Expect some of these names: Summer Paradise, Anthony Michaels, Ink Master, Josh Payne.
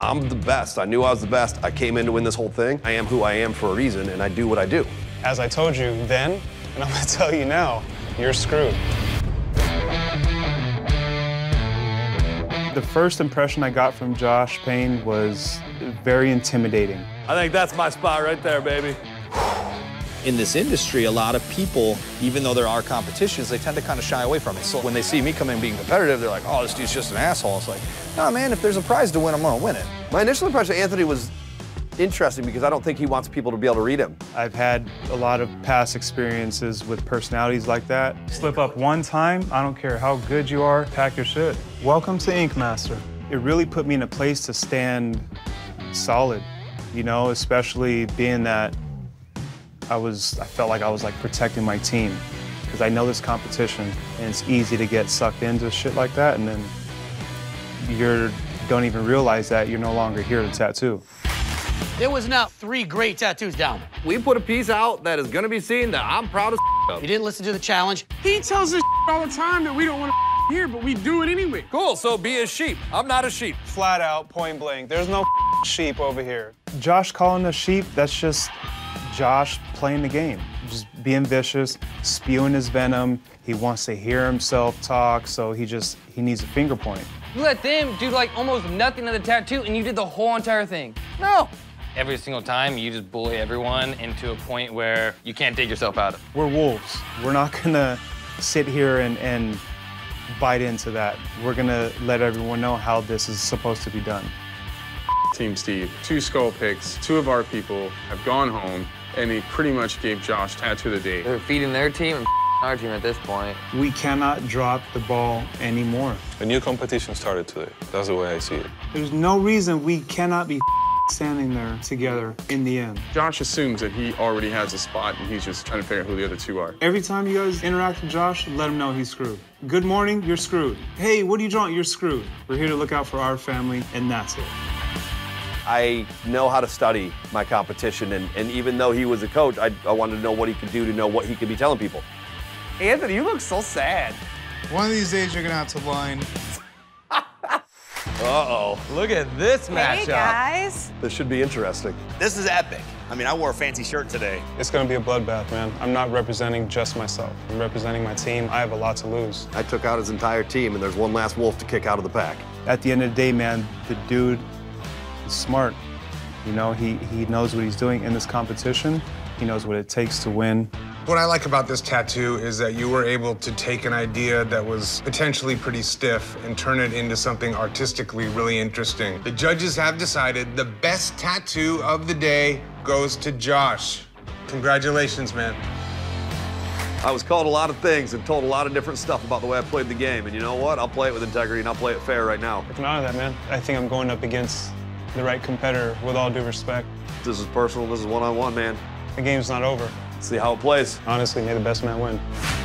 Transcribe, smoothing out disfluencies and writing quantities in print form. I'm the best. I knew I was the best. I came in to win this whole thing. I am who I am for a reason, and I do what I do. As I told you then, and I'm going to tell you now, you're screwed. The first impression I got from Josh Payne was very intimidating. I think that's my spot right there, baby. In this industry, a lot of people, even though there are competitions, they tend to kind of shy away from it. So when they see me come in being competitive, they're like, oh, this dude's just an asshole. It's like, nah, man, if there's a prize to win, I'm going to win it. My initial impression of Anthony was interesting because I don't think he wants people to be able to read him. I've had a lot of past experiences with personalities like that. Slip up one time, I don't care how good you are, pack your shit. Welcome to Ink Master. It really put me in a place to stand solid, you know, especially being that I felt like I was like protecting my team because I know this competition and it's easy to get sucked into shit like that and then you don't even realize that you're no longer here to tattoo. There was now 3 great tattoos down. We put a piece out that is going to be seen that I'm proud as of. He didn't listen to the challenge. He tells us all the time that we don't want to here, but we do it anyway. Cool, so be a sheep. I'm not a sheep. Flat out, point blank. There's no sheep over here. Josh calling a sheep, that's just Josh playing the game, just being vicious, spewing his venom. He wants to hear himself talk, so he needs a finger point. You let them do like almost nothing of the tattoo and you did the whole entire thing. No. Every single time you just bully everyone into a point where you can't dig yourself out of. We're wolves. We're not gonna sit here and bite into that. We're gonna let everyone know how this is supposed to be done. Team Steve, 2 skull picks, 2 of our people have gone home and they pretty much gave Josh tattoo of the day. They're feeding their team and our team at this point. We cannot drop the ball anymore. A new competition started today. That's the way I see it. There's no reason we cannot be standing there together in the end. Josh assumes that he already has a spot and he's just trying to figure out who the other 2 are. Every time you guys interact with Josh, let him know he's screwed. Good morning, you're screwed. Hey, what are you drawing? You're screwed. We're here to look out for our family, and that's it. I know how to study my competition, and even though he was a coach, I wanted to know what he could do to know what he could be telling people. Anthony, you look so sad. One of these days, you're gonna have to line. Uh-oh. Look at this matchup. Hey, guys. This should be interesting. This is epic. I mean, I wore a fancy shirt today. It's gonna be a bloodbath, man. I'm not representing just myself. I'm representing my team. I have a lot to lose. I took out his entire team, and there's one last wolf to kick out of the pack. At the end of the day, man, the dude, smart, you know, he knows what he's doing in this competition. He knows what it takes to win. What I like about this tattoo is that you were able to take an idea that was potentially pretty stiff and turn it into something artistically really interesting. The judges have decided the best tattoo of the day goes to Josh. Congratulations, man. I was called a lot of things and told a lot of different stuff about the way I played the game, and you know what? I'll play it with integrity and I'll play it fair right now. I can honor that, man. I think I'm going up against the right competitor, with all due respect. This is personal, this is one-on-one, man. The game's not over. See how it plays. Honestly, may the best man win.